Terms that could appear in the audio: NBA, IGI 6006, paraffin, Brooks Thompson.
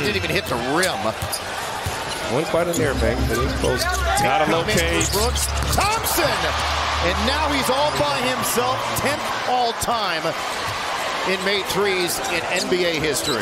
He didn't even hit the rim. Went quite an air bank, but he's close. Got a low cage. Brooks Thompson! And now he's all by himself, 10th all-time in made threes in NBA history.